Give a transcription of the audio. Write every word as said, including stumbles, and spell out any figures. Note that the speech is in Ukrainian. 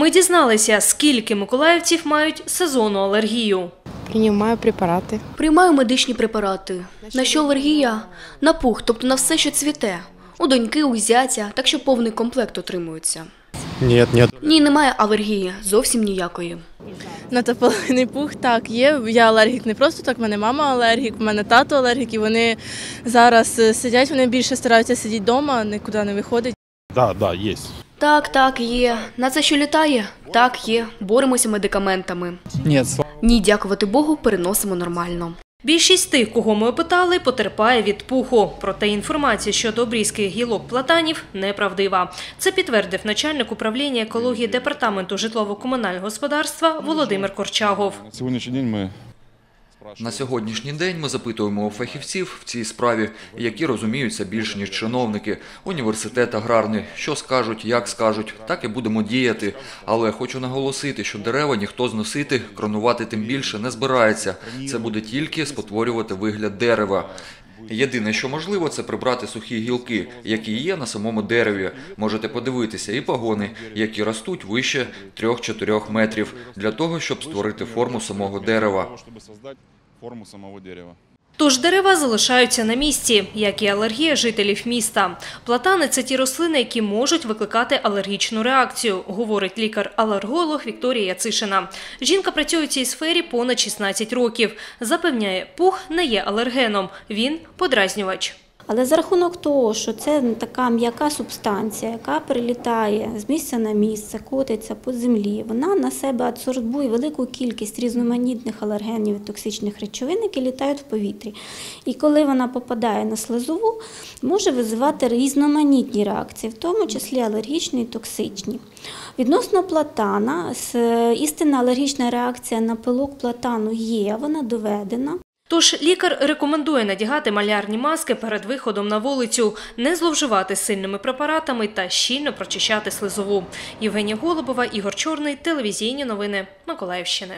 Ми дізналися, скільки миколаївців мають сезонну алергію. Приймаю препарати. Приймаю медичні препарати. На що алергія? На пух, тобто на все, що цвіте. У доньки, у зятя, так що повний комплект отримується. Ні, ні. Ні, немає алергії, зовсім ніякої. На тополиний пух так є. Я алергік не просто так, в мене мама алергік, в мене тато алергік, і вони зараз сидять, вони більше стараються сидіти вдома, нікуди не виходять. Так, так, є. Так, так, є. На це що літає? Так, є. Боремося медикаментами. Ні, Ні, дякувати Богу, переносимо нормально. Більшість тих, кого ми опитали, потерпає від пуху. Проте інформація щодо обрізки гілок платанів неправдива. Це підтвердив начальник управління екології Департаменту житлово-комунального господарства Володимир Корчагов. На сьогоднішній день ми запитуємо у фахівців в цій справі, які розуміються більше, ніж чиновники, університет аграрний, що скажуть, як скажуть, так і будемо діяти. Але хочу наголосити, що дерева ніхто зносити, кронувати тим більше не збирається. Це буде тільки спотворювати вигляд дерева. Єдине, що можливо, це прибрати сухі гілки, які є на самому дереві. Можете подивитися і пагони, які ростуть вище трьох-чотирьох метрів, для того, щоб створити форму самого дерева. Тож дерева залишаються на місці, як і алергія жителів міста. Платани – це ті рослини, які можуть викликати алергічну реакцію, говорить лікар-алерголог Вікторія Яцишина. Жінка працює у цій сфері понад шістнадцять років. Запевняє, пух не є алергеном, він – подразнювач. Але за рахунок того, що це така м'яка субстанція, яка перелітає з місця на місце, котиться по землі, вона на себе адсорбує велику кількість різноманітних алергенів і токсичних речовин, які літають в повітрі. І коли вона попадає на слизову, може визивати різноманітні реакції, в тому числі алергічні і токсичні. Відносно платана, істинна алергічна реакція на пилок платану є, вона доведена. Тож лікар рекомендує надягати малярні маски перед виходом на вулицю, не зловживати сильними препаратами та щільно прочищати слизову. Євгенія Голубова, Ігор Чорний, телевізійні новини Миколаївщини.